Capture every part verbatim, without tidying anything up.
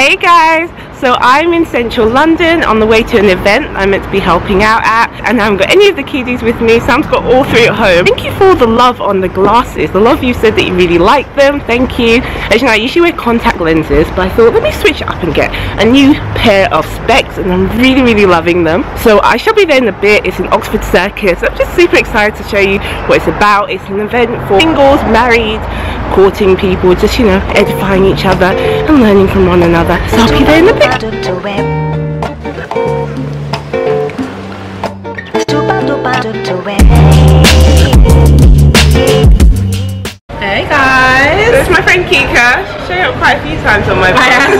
Hey guys, so I'm in central London on the way to an event I'm meant to be helping out at, and I haven't got any of the kiddies with me, so I've got all three at home. Thank you for the love on the glasses. The love you said that you really liked them, thank you. As you know, I usually wear contact lenses, but I thought let me switch up and get a new pair of specs, and I'm really really loving them. So I shall be there in a bit. It's in Oxford Circus, so I'm just super excited to show you what it's about. It's an event for singles, married, courting people, just, you know, edifying each other and learning from one another. So I'll be there in a bit. Hey guys, this is my friend Kika. She's shown up quite a few times on my vlog.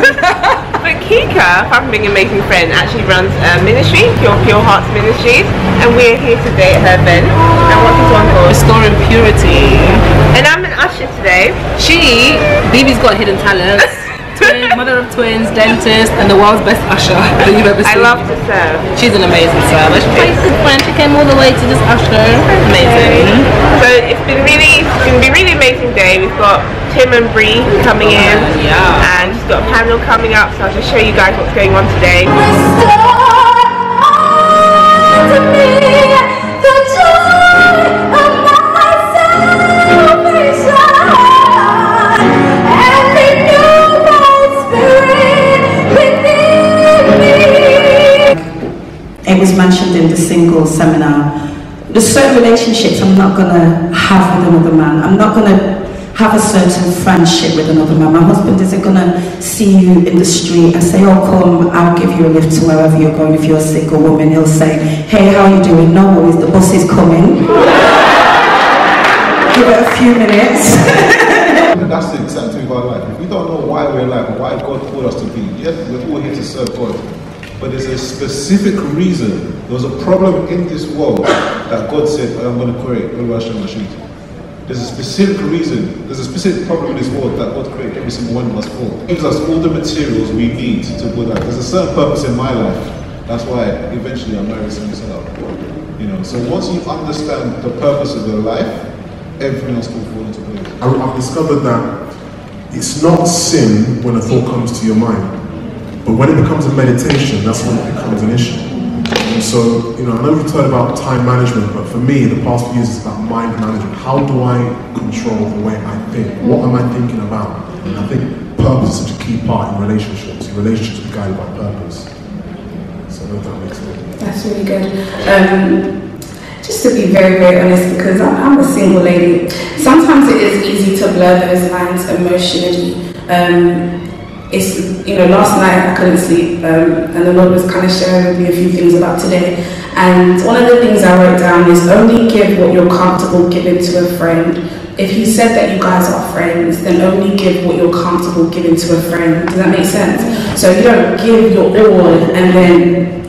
But Kika, apart from being an amazing friend, actually runs a ministry, Pure, Pure Hearts Ministries, and we're here today at her event. And what's this one called? Restoring Purity. And I'm an usher today. She, Baby's got hidden talents. Twin, mother of twins, dentist, and the world's best usher that you've ever seen. I love to serve. She's an amazing server. She's quite good friend. She came all the way to just usher. Amazing. So it's been really, it's been a really amazing day. We've got Tim and Bree coming in, yeah, and she's got a panel coming up. So I'll just show you guys what's going on today. It was mentioned in the single seminar. There's certain relationships I'm not gonna have with another man. I'm not gonna have a certain friendship with another man. My husband isn't gonna see you in the street and say, "Oh, come, I'll give you a lift to wherever you're going." If you're a single woman, he'll say, "Hey, how are you doing?" No worries, the bus is coming. Give it a few minutes. That's the exciting thing about life. If we don't know why we're alive, why God told us to be, yes, we're all here to serve God. But there's a specific reason. There was a problem in this world that God said, "I'm going to create." There's a specific reason. There's a specific problem in this world that God created every single one of us for. He gives us all the materials we need to build that. There's a certain purpose in my life. That's why eventually I'm married to this out. You know. So once you understand the purpose of your life, everything else will fall into place. I've discovered that it's not sin when a thought comes to your mind. But when it becomes a meditation, that's when it becomes an issue. And so, you know, I know we've talked about time management, but for me, the past few years is about mind management. How do I control the way I think? What am I thinking about? And I think purpose is such a key part in relationships. Your relationships are guided by purpose. So I hope that makes sense. That's really good. Um, just to be very, very honest, because I'm, I'm a single lady, sometimes it is easy to blur those lines emotionally. Um, It's, you know, last night I couldn't sleep, um, and the Lord was kind of sharing with me a few things about today. And one of the things I wrote down is only give what you're comfortable giving to a friend. If you said that you guys are friends, then only give what you're comfortable giving to a friend. Does that make sense? So you don't give your all and then,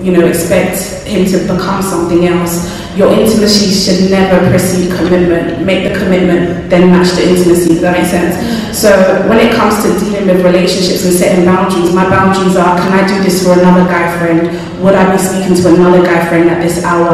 you know, expect him to become something else. Your intimacy should never precede commitment. Make the commitment, then match the intimacy. Does that make sense? So when it comes to dealing with relationships and setting boundaries, my boundaries are, can I do this for another guy friend? Would I be speaking to another guy friend at this hour?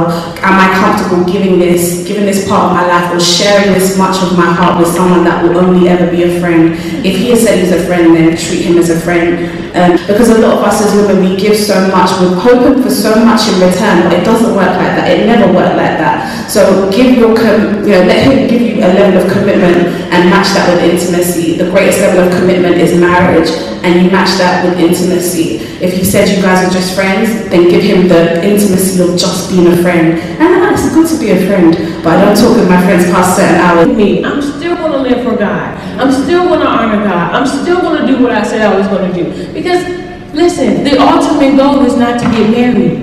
Am I comfortable giving this, giving this part of my life or sharing this much of my heart with someone that will only ever be a friend? If he has said he's a friend, then treat him as a friend. Um, because a lot of us as women, we give so much, we're hoping for so much in return, but it doesn't work like that. It never works like that. So give your, com you know, let him give you a level of commitment and match that with intimacy. The greatest level of commitment is marriage, and you match that with intimacy. If you said you guys are just friends, then give him the intimacy of just being a friend. And it's good to be a friend, but I don't talk with my friends past certain hours. Me, I'm still going to live for God. I'm still going to honor God. I'm still going to do what I said I was going to do. Because, listen, the ultimate goal is not to get married.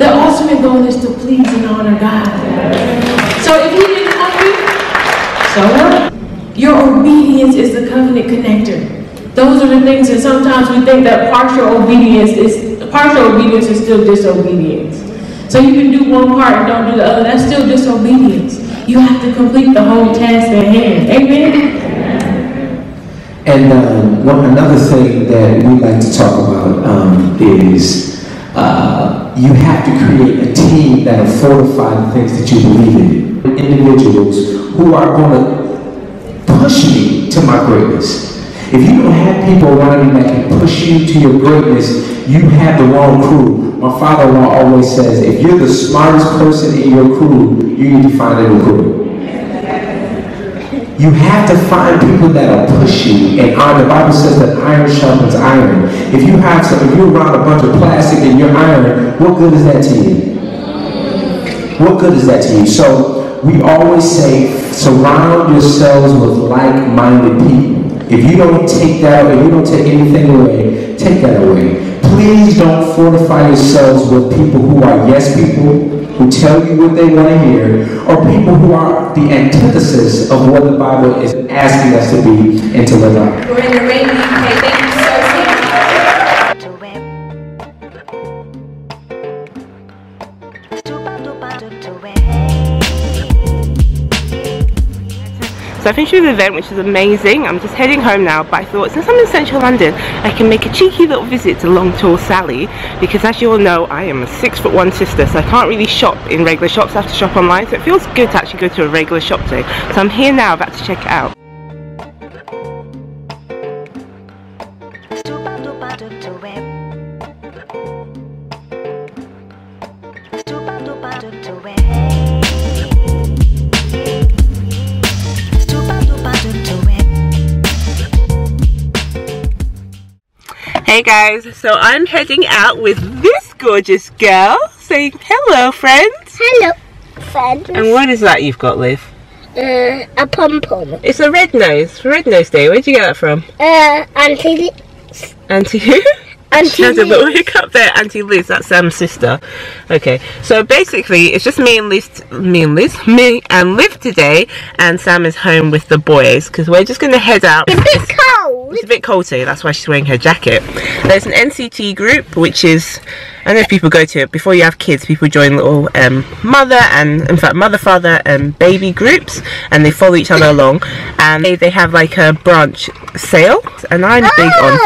The ultimate goal is to please and honor God. So if he didn't want you, so what? Your obedience is the covenant connector. Those are the things that sometimes we think that partial obedience is, partial obedience is still disobedience. So you can do one part and don't do the other. That's still disobedience. You have to complete the whole task at hand. Amen? And um, one, another thing that we like to talk about um, is uh, you have to create a team that will fortify the things that you believe in. Individuals who are going to push me to my greatness. If you don't have people around you that can push you to your greatness, you have the wrong crew. My father-in-law always says, if you're the smartest person in your crew, you need to find a new crew. You have to find people that'll push you. And uh, the Bible says that iron sharpens iron. If you have some, if you're around a bunch of plastic and you're iron, what good is that to you? What good is that to you? So we always say, surround yourselves with like-minded people. If you don't take that, if you don't take anything away, take that away. Please don't fortify yourselves with people who are yes people, who tell you what they want to hear, or people who are the antithesis of what the Bible is asking us to be and to live out. We're in the rain. Okay, thank you so much. So I finished with the event, which is amazing. I'm just heading home now, but I thought since I'm in central London, I can make a cheeky little visit to Long Tall Sally, because as you all know, I am a six foot one sister, so I can't really shop in regular shops. I have to shop online, so it feels good to actually go to a regular shop today. So I'm here now, about to check it out. Hey guys, so I'm heading out with this gorgeous girl. Saying hello, friends. Hello, friends. And what is that you've got, Liv? Uh, a pom-pom. It's a red nose. Red Nose Day. Where'd you get that from? Uh, Auntie Liz. Auntie who? Auntie Liz. She has a little hiccup there. Auntie Liz, that's Sam's sister. Okay, so basically, it's just me and Liz, me and Liz, me and Liv today, and Sam is home with the boys, because we're just going to head out. It's a bit cold. It's a bit cold today, that's why she's wearing her jacket. There's an N C T group, which is, I don't know if people go to it, before you have kids, people join little um, mother and, in fact, mother, father, and baby groups, and they follow each other along, and they, they have like a branch sale, and I'm big oh. on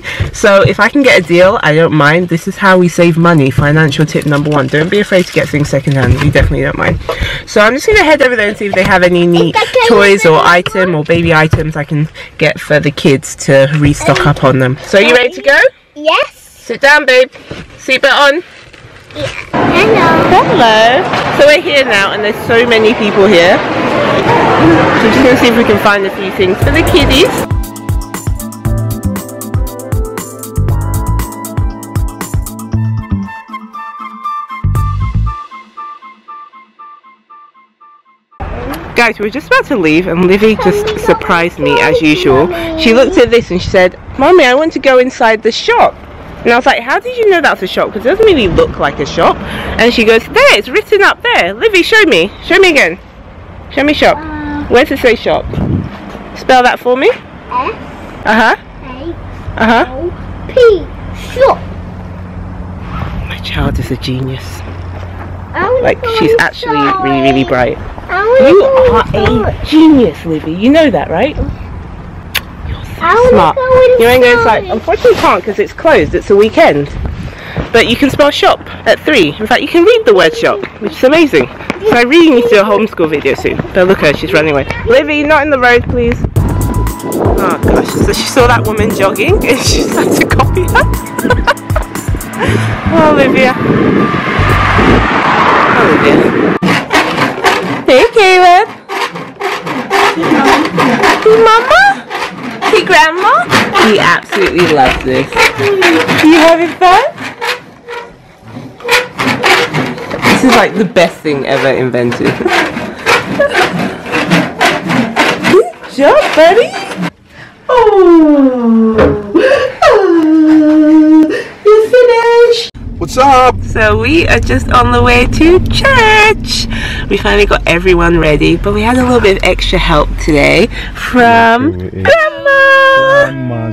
thrifting, so if I can get a deal, I don't mind. This is how we save money. Financial tip number one, don't be afraid to get things secondhand. You definitely don't mind. So I'm just going to head over there and see if they have any neat toys or item or baby items I can get for the kids to restock up on them. So are you ready to go? Yes. Sit down, babe. Seatbelt on. Yeah. Hello. Hello. So we're here now, and there's so many people here. So we're just going to see if we can find a few things for the kiddies. Guys, we were just about to leave, and Livy just surprised me as usual. She looked at this and she said, "Mommy, I want to go inside the shop." And I was like, how did you know that's a shop? Because it doesn't really look like a shop. And she goes, there, it's written up there. Livy, show me. Show me again. Show me shop. Uh, Where does it say shop? Spell that for me. S. Uh-huh. A. Uh-huh. P. Shop. My child is a genius. Like, she's actually really, really bright. You are a genius, Livy. You know that, right? Smart. You ain't going inside. Unfortunately you can't, because it's closed. It's a weekend. But you can spell shop at three. In fact, you can read the word shop, which is amazing. So I really need to do a homeschool video soon. But look at her, she's running away. Livy, not in the road, please. Oh gosh, so she saw that woman jogging and she decided to copy her. Oh, Olivia. Olivia. Hey, Caleb. Hey, Mama. Hey, Grandma. He absolutely loves this. Are you having fun? This is like the best thing ever invented. Good job, buddy. Oh, you finished. What's up? So we are just on the way to church. We finally got everyone ready, but we had a little bit of extra help today from Grandma.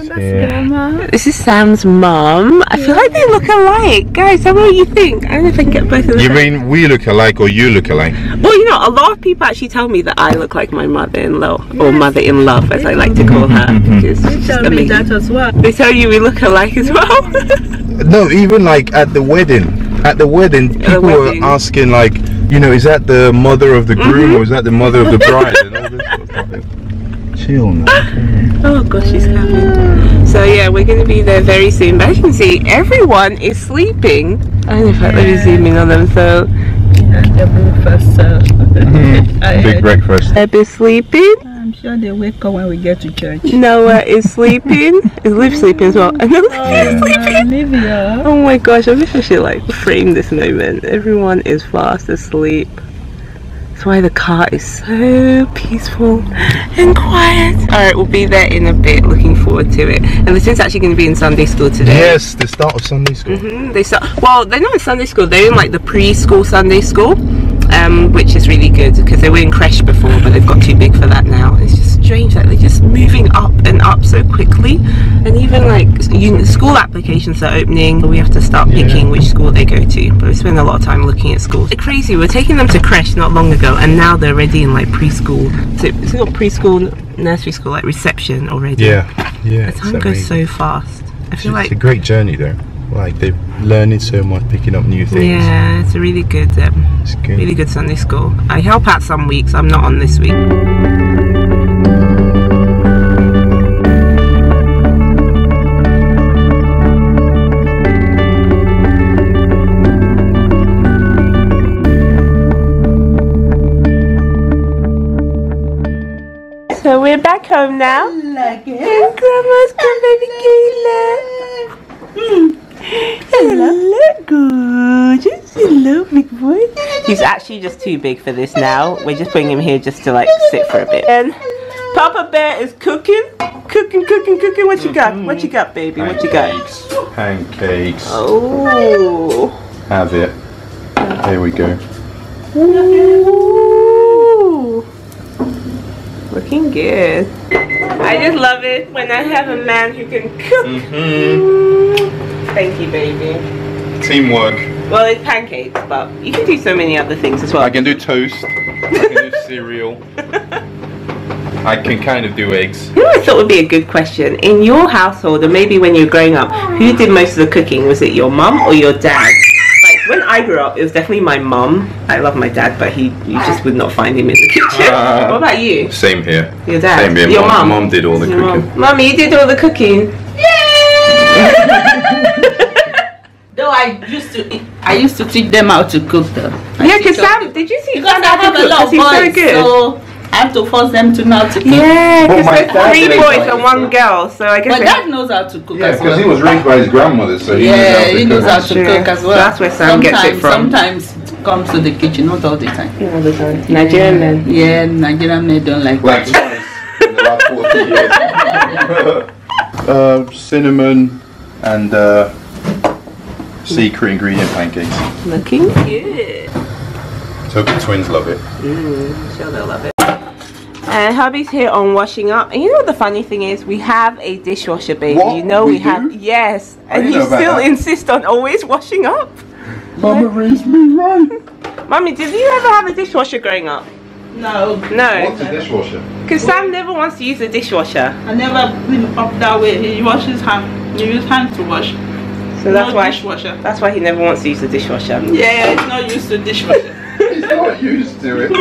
Grandma. This is Sam's mum. I feel like they look alike. Guys, what do you think? I don't know if I can get both of them. You mean we look alike or you look alike? Well, you know, a lot of people actually tell me that I look like my mother-in-law, or mother-in-love as I like to call her. Because they tell me that as well. They tell you we look alike as well? No, even like at the wedding. At the wedding, people the wedding. were asking like, you know, is that the mother of the groom mm-hmm. or is that the mother of the bride? And all this sort of Chill now, okay? Oh gosh, she's coming. So yeah, we're going to be there very soon. But as you can see, everyone is sleeping. And in fact, yeah. We're zooming on them, so... Yeah, breakfast, so... Mm-hmm. Big breakfast. They'll be sleeping. I'm sure they'll wake up when we get to church. Noah is sleeping. Is Liv sleeping as well? And Liv is sleeping! Uh, oh my gosh, I wish I should like frame this moment. Everyone is fast asleep. That's why the car is so peaceful and quiet. Alright, we'll be there in a bit. Looking forward to it. And the kids actually going to be in Sunday school today. Yes, the start of Sunday school. Mm-hmm. They start. Well, they're not in Sunday school. They're in like the preschool Sunday school, um, which is really good because they were in creche before, but they've got too big for that now. It's just strange that they're just moving up and up so quickly. And even like school applications are opening. We have to start picking yeah. which school they go to. But we spend a lot of time looking at schools. It's crazy. We're taking them to creche not long ago. And now they're already in like preschool. So it's not preschool, nursery school, like reception already. Yeah, yeah. The time goes so fast. I feel like it's a great journey though. Like they're learning so much, picking up new things. Yeah, it's a really good, um, it's good. really good Sunday school. I help out some weeks. I'm not on this week. So we're back home now. Like and Grandma's got baby Kayla. Hello, gorgeous. Hello, big boy. He's actually just too big for this now. We're just putting him here just to like sit for a bit. And Papa Bear is cooking. Cooking, cooking, cooking. What you got? What you got, baby? What you got? Pancakes. Pancakes. Oh. Have it. Here we go. Ooh. Looking good. I just love it when I have a man who can cook. Mm-hmm. Thank you, baby. Teamwork. Well, it's pancakes, but you can do so many other things as well. I can do toast. I can do cereal. I can kind of do eggs. You know what I thought would be a good question? In your household, or maybe when you were growing up, who did most of the cooking? Was it your mum or your dad? When I grew up, it was definitely my mum. I love my dad, but he you just would not find him in the kitchen. Uh, what about you? Same here. Your dad? Same here. Your mum? Mum did all the cooking. Mom. Mummy, you did all the cooking? Yeah! Though I used to I used to teach them how to cook though. I yeah, because Sam, did you see Because Sam I have a lot of boys, so, so I have to force them to know how to cook. Yeah, because well, there's three boys and one girl, so I guess... My dad knows how to cook yeah, as well. Yeah, because he was raised by his grandmother, so he yeah, knows how to he knows cook. how to yeah. cook as well. So that's where Sam sometimes, gets it from. Sometimes it comes to the kitchen, not all the time. Yeah, all the time. Nigerian men. Yeah, Nigerian men don't like Like twice in the last forty years. uh, cinnamon and uh, secret ingredient pancakes. Looking good. So the twins love it. Mm, I'm sure they'll love it. And hubby's here on washing up. And you know what the funny thing is? We have a dishwasher, baby. What? You know we, we have. Do? Yes. I and you still that. insist on always washing up. Mama like, raised me right. Mummy, did you ever have a dishwasher growing up? No. No. What's a dishwasher? Because Sam never wants to use a dishwasher. I never been up that way. He washes hand. He uses hand to wash. So no that's why. Dishwasher. That's why he never wants to use the dishwasher. Yeah, he's not used to dishwasher. He's not used to it.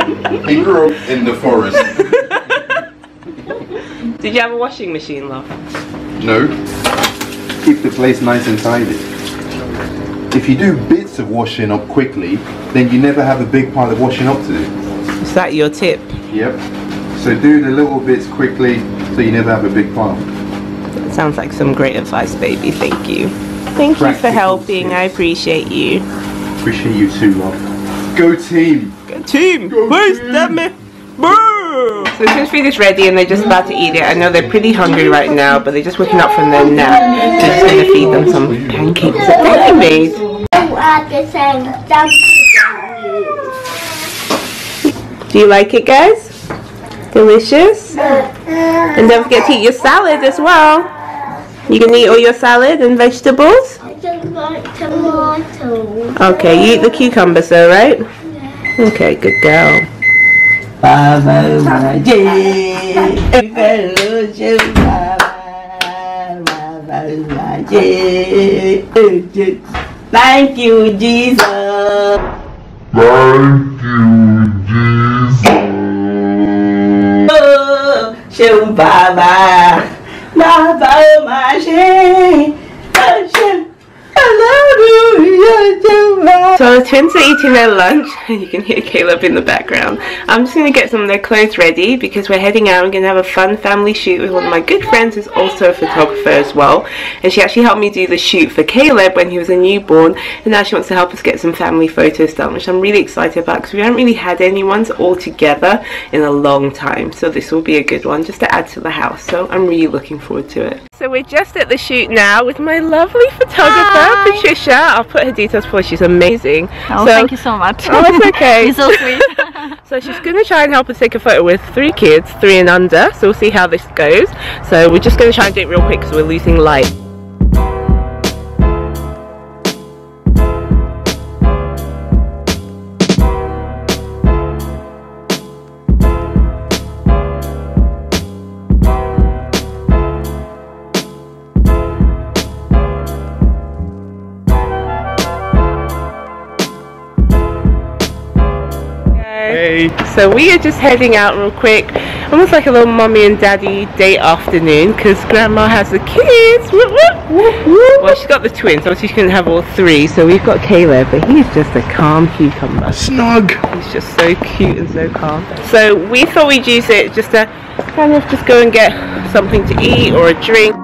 He grew up in the forest. Did you have a washing machine, love? No. Keep the place nice and tidy. If you do bits of washing up quickly, then you never have a big pile of washing up to do. Is that your tip? Yep. So do the little bits quickly so you never have a big pile. That sounds like some great advice, baby. Thank you. Thank Practical you for helping. Tips. I appreciate you. Appreciate you too, love. Go team! Go team! Go Where's team. Boo! So since food is ready and they're just about to eat it, I know they're pretty hungry right now, but they're just waking up from their nap. So I'm just going to feed them some pancakes that I made. Do you like it, guys? Delicious? And don't forget to eat your salad as well. You can eat all your salad and vegetables? Tomato. Okay, you eat the cucumber, so right? Yeah. Okay, good girl. Thank you, Jesus. Thank you, Jesus. ṣeun bàbá bàbá ó máa ṣe ó ṣe. So the twins are eating their lunch and you can hear Caleb in the background. I'm just going to get some of their clothes ready because we're heading out. I'm going to have a fun family shoot with one of my good friends who's also a photographer as well, and she actually helped me do the shoot for Caleb when he was a newborn, and now she wants to help us get some family photos done, which I'm really excited about because we haven't really had any ones all together in a long time, so this will be a good one just to add to the house. So I'm really looking forward to it. So we're just at the shoot now with my lovely photographer. Hi. Patricia. I'll put her details for you. She's amazing. Oh, so, thank you so much. Oh, it's okay. You're so sweet. So she's going to try and help us take a photo with three kids, three and under. So we'll see how this goes. So we're just going to try and do it real quick because we're losing light. So we are just heading out real quick, almost like a little mommy and daddy day afternoon because grandma has the kids. Whoop, whoop, whoop, whoop. Well, she's got the twins, obviously she can have all three. So we've got Caleb, but he's just a calm cucumber. Snug. He's just so cute and so calm. So we thought we'd use it just to kind of just go and get something to eat or a drink.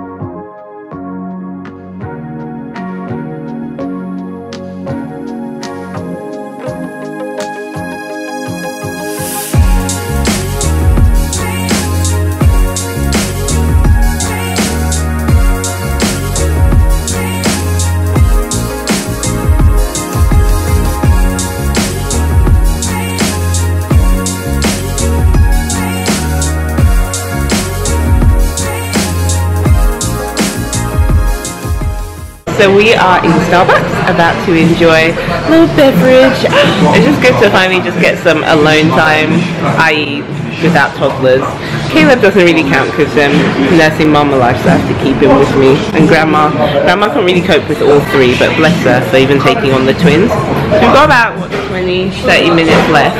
So we are in Starbucks, about to enjoy a little beverage. It's just good to finally just get some alone time, that is without toddlers. Caleb doesn't really count because um, nursing mama life, so I have to keep him with me. And grandma, grandma can't really cope with all three, but bless her for even taking on the twins. So we've got about what, twenty, thirty minutes left.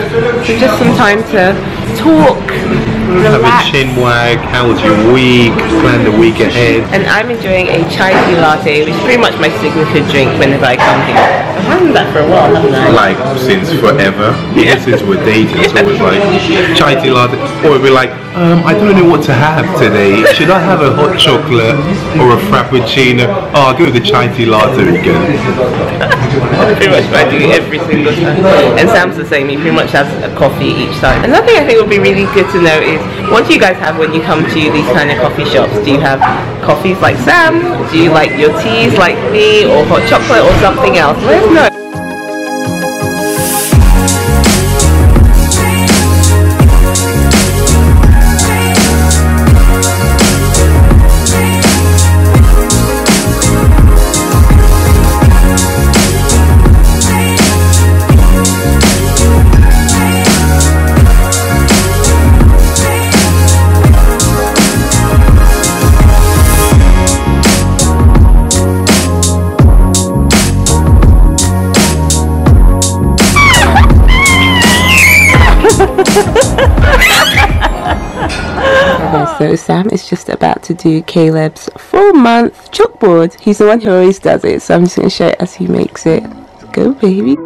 So just some time to talk. Have a chinwag, how was your week, plan the week ahead. And I'm enjoying a chai tea latte, which is pretty much my signature drink whenever I come here. I've had that for a while, haven't I? Like, since forever. Yeah, since we're dating, it's always like, chai tea latte. Or we'll be like, um, I don't know what to have today. Should I have a hot chocolate or a frappuccino? Oh, I'll go with the chai tea latte again. That's pretty much what I do every single time. And Sam's the same, he pretty much has a coffee each time. Another thing I think would be really good to know is, what do you guys have when you come to these kind of coffee shops? Do you have coffees like Sam? Do you like your teas like me, or hot chocolate or something else? Let us know. So Sam is just about to do Caleb's four-month chalkboard. He's the one who always does it, so I'm just going to show it as he makes it. Let's go, baby.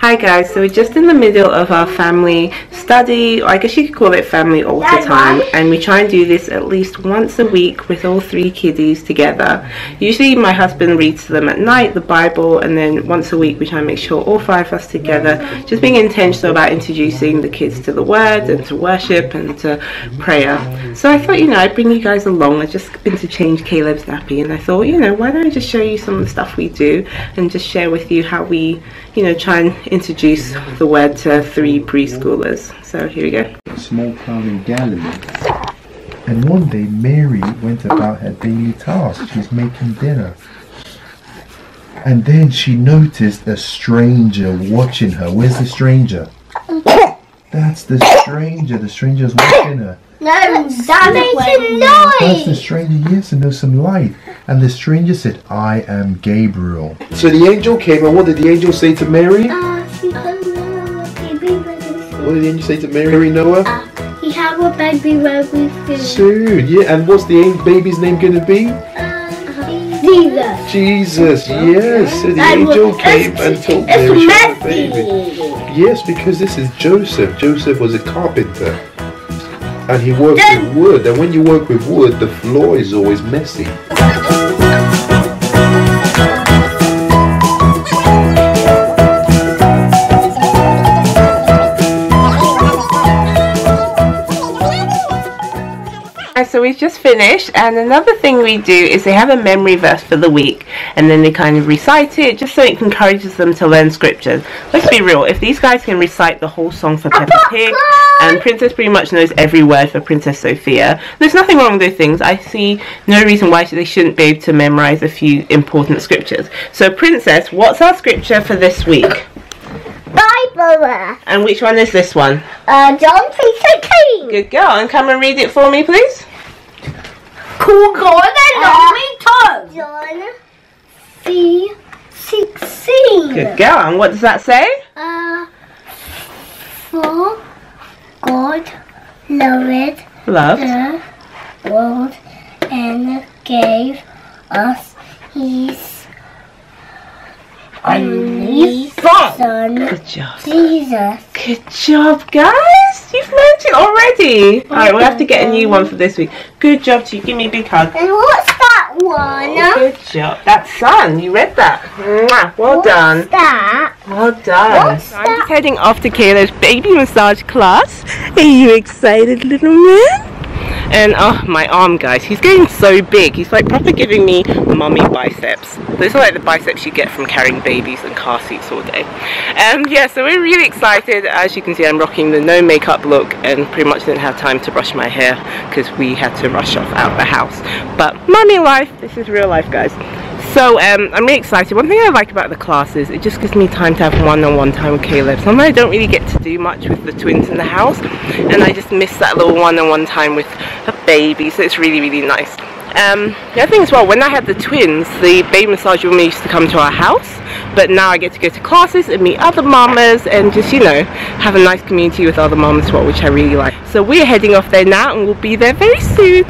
Hi guys, so we're just in the middle of our family study, or I guess you could call it family altar time, and we try and do this at least once a week with all three kiddies together. Usually my husband reads to them at night, the Bible, and then once a week we try and make sure all five of us together, just being intentional about introducing the kids to the word and to worship and to prayer. So I thought, you know, I'd bring you guys along. I just interchanged Caleb's nappy and I thought, you know, why don't I just show you some of the stuff we do and just share with you how we, you know, try and introduce the word to three preschoolers. So here we go. A small town in Galilee. And one day Mary went about her daily task. She's making dinner. And then she noticed a stranger watching her. Where's the stranger? That's the stranger. The stranger's watching her. No, that makes a noise. That's the stranger, yes, and there's some light. And the stranger said, I am Gabriel. So the angel came, and what did the angel say to Mary? Uh, she doesn't know what baby baby food. What did the angel say to Mary, Noah? Uh, he had a baby baby food. Soon, yeah, and what's the baby's name going to be? Jesus. Jesus, yes. So the angel came and told Mary she had a baby. Yes, because this is Joseph. Joseph was a carpenter. And he worked with wood. And when you work with wood, the floor is always messy. So we've just finished, and another thing we do is they have a memory verse for the week, and then they kind of recite it just so it encourages them to learn scriptures. Let's be real, if these guys can recite the whole song for Peppa Pig, and Princess pretty much knows every word for Princess Sophia, there's nothing wrong with those things. I see no reason why they shouldn't be able to memorize a few important scriptures. So Princess, what's our scripture for this week? Bible. And which one is this one? Uh, John three sixteen. Good girl, and come and read it for me, please. Cool God and love me too. John three sixteen. Good girl. And what does that say? Uh, for God loved, loved the world and gave us His only Son. Good job. Jesus. Good job, guys. You've learned it already. Alright, we'll have to get a new one for this week. Good job to you. Give me a big hug. And what's that one? Oh, good job. That's Sun. You read that. Mwah. Well what's done. What's that? Well done. What's so I'm that? Just heading off to Kayla's baby massage class. Are you excited, little man? And oh, my arm, guys, he's getting so big. He's like proper giving me mummy biceps. Those are like the biceps you get from carrying babies and car seats all day. Um, yeah, so we're really excited. As you can see, I'm rocking the no makeup look and pretty much didn't have time to brush my hair because we had to rush off out of the house. But mummy life, this is real life, guys. So um, I'm really excited. One thing I like about the class is it just gives me time to have one-on-one time with Caleb. Sometimes I don't really get to do much with the twins in the house, and I just miss that little one-on-one time with a baby, so it's really, really nice. Um, the other thing as well, when I had the twins, the baby massage woman used to come to our house, but now I get to go to classes and meet other mamas and just, you know, have a nice community with other mamas as well, which I really like. So we're heading off there now, and we'll be there very soon.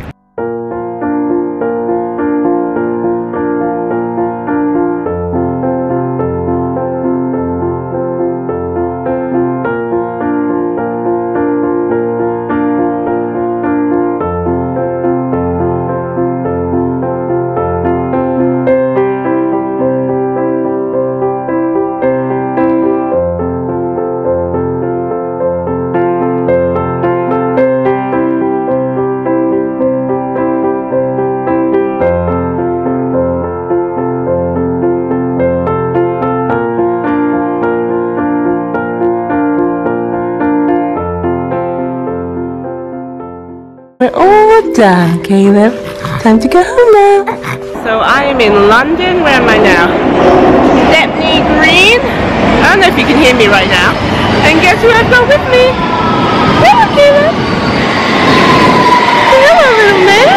Done, Caleb. Time to go home now. So I am in London. Where am I now? Stepney Green. I don't know if you can hear me right now. And guess who I've got with me? Hello, Caleb. Hello, little man.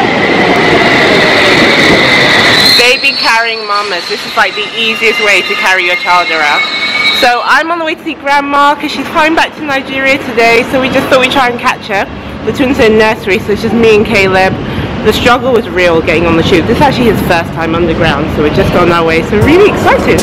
Baby carrying mamas. This is like the easiest way to carry your child around. So I'm on the way to see Grandma because she's flying back to Nigeria today. So we just thought we'd try and catch her. The twins are in nursery, so it's just me and Caleb. The struggle was real getting on the tube. This is actually his first time underground, so we're just on our way, so really excited.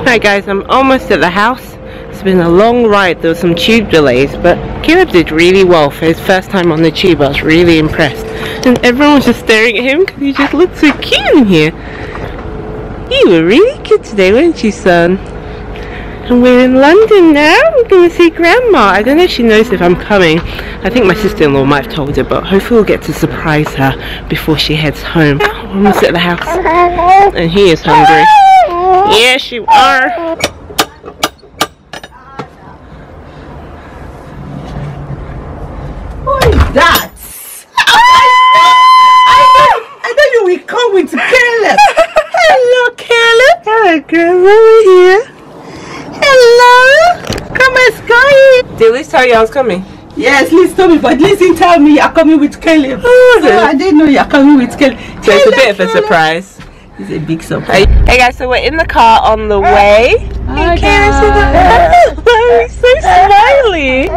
Alright guys, I'm almost at the house. It's been a long ride, there were some tube delays, but Caleb did really well for his first time on the tube. I was really impressed. And everyone was just staring at him because he just looked so cute in here. You were really cute today, weren't you, son? and we're in London now. I'm gonna see Grandma. I don't know if she knows if I'm coming. I think my sister-in-law might have told her, but hopefully we'll get to surprise her before she heads home. We're almost at the house. And he is hungry. Yes, you are. What is that? I thought you would come with Caleb. Hello, Caleb. Hello, girl. Over here. Hello. Come and go. Did Liz tell you I was coming? Yes, Liz told me, but Liz didn't tell me you're coming with Caleb. Oh, so I didn't know you're coming with Caleb. So it's a bit of a surprise. It's a big surprise. Hey guys, so we're in the car on the way. Hi, and Kayla's in the car. So smiley.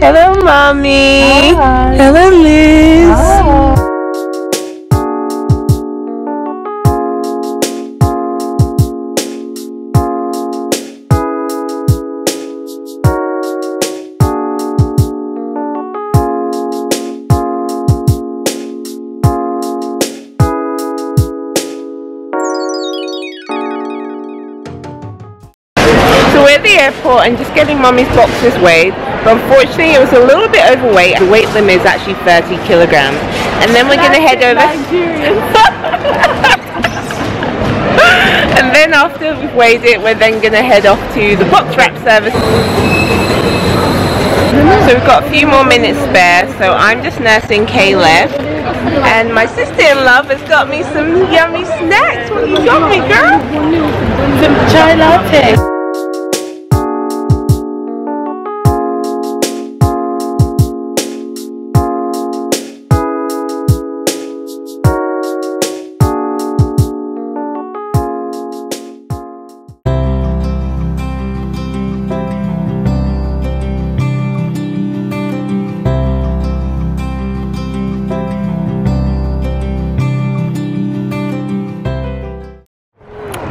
Hello, mommy. Hi. Hello, Liz. Hi. And just getting mommy's boxes weighed, but unfortunately it was a little bit overweight. The weight limit is actually thirty kilograms, and then we're gonna head over and then after we've weighed it, we're then gonna head off to the box wrap service. So we've got a few more minutes spare, so I'm just nursing Caleb, and my sister-in-law has got me some yummy snacks. What you got me, girl? Some chai latte.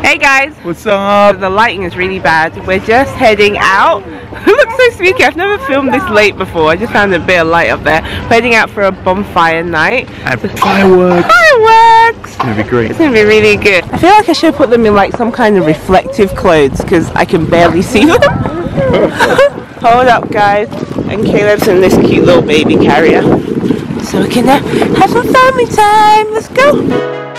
Hey guys, what's up? The lighting is really bad. We're just heading out. It looks so spooky. I've never filmed this late before. I just found a bit of light up there. We're heading out for a bonfire night. And so fireworks. Fireworks. It's gonna be great. It's gonna be really good. I feel like I should put them in like some kind of reflective clothes because I can barely see them. Hold up, guys. And Caleb's in this cute little baby carrier, so we can uh, have some family time. Let's go.